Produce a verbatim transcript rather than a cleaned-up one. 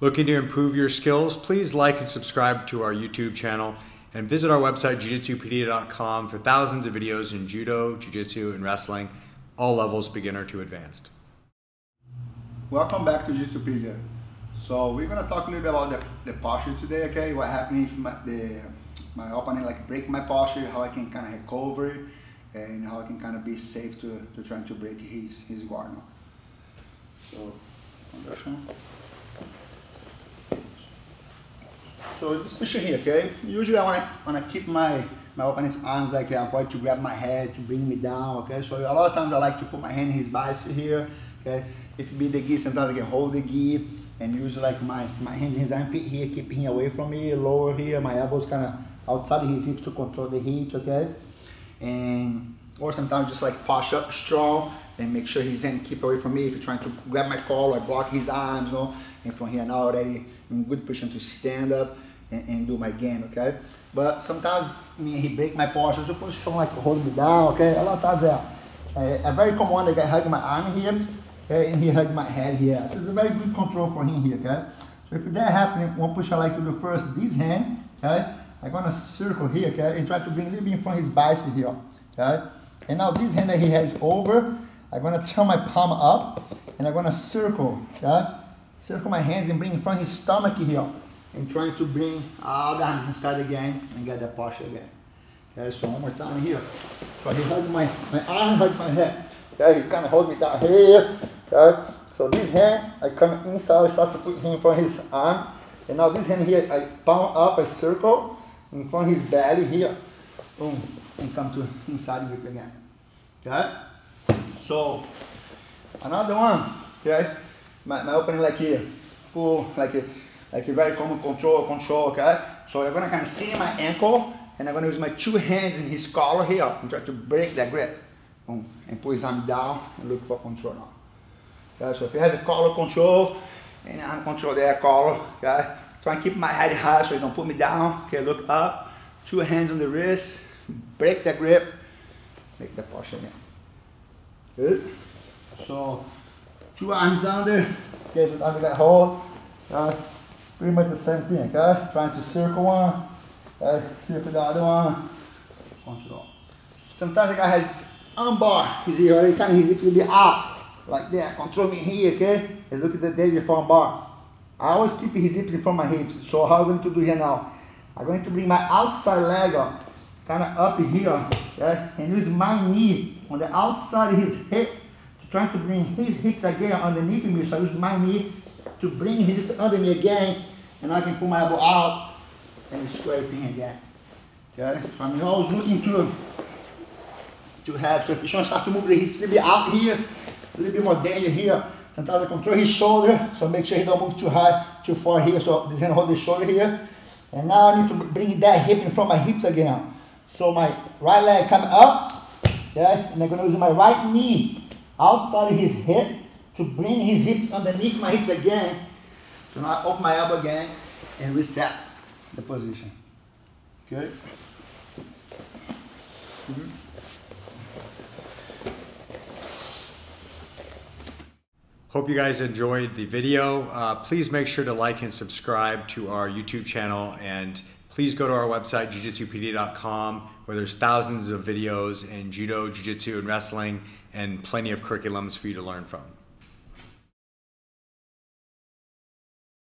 Looking to improve your skills? Please like and subscribe to our YouTube channel and visit our website, jiu jitsu pedia dot com, for thousands of videos in judo, jiu-jitsu, and wrestling, all levels beginner to advanced. Welcome back to Jiu-Jitsupedia. So we're gonna talk a little bit about the, the posture today, okay? What happened if my, the, my opponent like break my posture, how I can kind of recover, and how I can kind of be safe to, to trying to break his, his guard. So, conversion. So this position here, okay? Usually I wanna, wanna keep my, my opponent's arms like I avoid to grab my head, to bring me down, okay? So a lot of times I like to put my hand in his bicep here, okay? If it be the gi, sometimes I can hold the gi and use like my, my hand in his armpit here, keep him away from me, lower here, my elbows kind of outside his hips to control the hips, okay? And, or sometimes just like push up strong and make sure his hand keep away from me. If you're trying to grab my collar, block his arms, you know? And from here now already in good position to stand up and, and do my game, okay? But sometimes I mean, he break my posture, so position like hold me down, okay? A lot of times, yeah. Uh, a very common one, the guy hug my arm here, okay? And he hug my head here. It's a very good control for him here, okay? So if that happens, one push I like to do first, this hand, okay? I'm gonna circle here, okay? And try to bring a little bit in front of his bicep here, okay? And now this hand that he has over, I'm gonna turn my palm up, and I'm gonna circle, okay? Circle my hands and bring in front of his stomach here. And trying to bring all the arms inside again and get that posture again. Okay, so one more time here. So he hugged my, my arm, hugged my head. Okay, he kind of hold me down here. Okay, so this hand, I come inside, I start to put him in front of his arm. And now this hand here, I pound up, I circle in front of his belly here. Boom, and come to inside grip again. Okay, so another one, okay. My, my opening like here, pull, like a, like a very common control, control, okay? So I'm gonna kind of sit in my ankle, and I'm gonna use my two hands in his collar here, and try to break that grip. Boom, and pull his arm down, and look for control now. Okay, so if he has a collar control, and arm control there, collar, okay? Try and keep my head high so he don't put me down. Okay, look up, two hands on the wrist, break that grip, make that posture again. Good? So, two arms under, okay, so under that hold, uh, pretty much the same thing, okay? Trying to circle one, uh, circle the other one, control. Sometimes the guy has armbar, he's here, kind of his hips will be up, like that, control me here, okay? And look at the danger for armbar. I always keep his hips in front of my hips, so how I'm going to do here now? I'm going to bring my outside leg up, kind of up here, okay? And use my knee on the outside of his hip, trying to bring his hips again underneath me, so I use my knee to bring his hips under me again, and I can pull my elbow out and square thing again. Okay, so I'm always looking to to have, so if you start to move the hips a little bit out here, a little bit more danger here. Sometimes I control his shoulder, so make sure he don't move too high, too far here, so this hand hold the shoulder here. And now I need to bring that hip in front of my hips again. So my right leg come up, okay, and I'm gonna use my right knee outside his hip to bring his hips underneath my hips again. So now I open my elbow again and reset the position. Okay? Mm-hmm. Hope you guys enjoyed the video. Uh, please make sure to like and subscribe to our YouTube channel, and please go to our website, jiu jitsu pedia dot com, where there's thousands of videos in judo, jiu-jitsu, and wrestling, and plenty of curriculums for you to learn from.